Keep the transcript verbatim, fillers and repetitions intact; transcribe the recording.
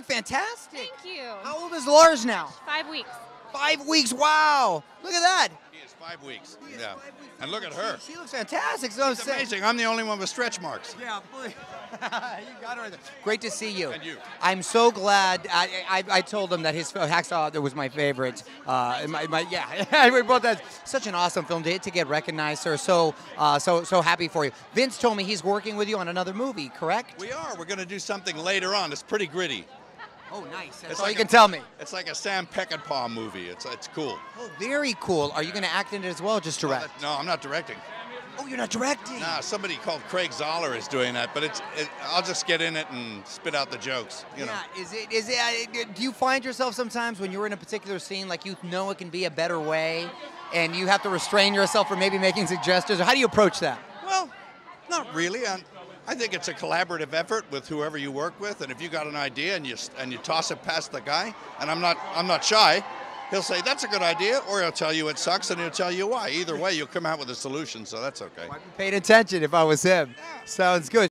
look fantastic. Thank you. How old is Lars now? Five weeks. Five weeks, wow. Look at that. He is five weeks. He is yeah. five weeks. And look at her. She, she looks fantastic. So She's amazing. I'm the only one with stretch marks. Yeah, please. You got her. Great to see you. And you. I'm so glad. I, I, I told him that his Hacksaw was my favorite. Uh, my, my, yeah, we both had such an awesome film to, to get recognized, sir. So, uh, so, so happy for you. Vince told me he's working with you on another movie, correct? We are. We're going to do something later on. It's pretty gritty. Oh, nice. That's all you can tell me. It's like a Sam Peckinpah movie. It's it's cool. Oh, very cool. Are you going to act in it as well or just direct? No, that, no, I'm not directing. Oh, you're not directing? Nah, somebody called Craig Zahler is doing that, but it's it, I'll just get in it and spit out the jokes. You yeah, know. Is it, is it, do you find yourself sometimes when you're in a particular scene, like you know it can be a better way, and you have to restrain yourself from maybe making suggestions? How do you approach that? Well, not really. I'm, I think it's a collaborative effort with whoever you work with, and if you got an idea and you and you toss it past the guy, and I'm not I'm not shy, he'll say that's a good idea, or he'll tell you it sucks, and he'll tell you why. Either way, you'll come out with a solution, so that's okay. I'd be paying attention if I was him. Yeah. Sounds good.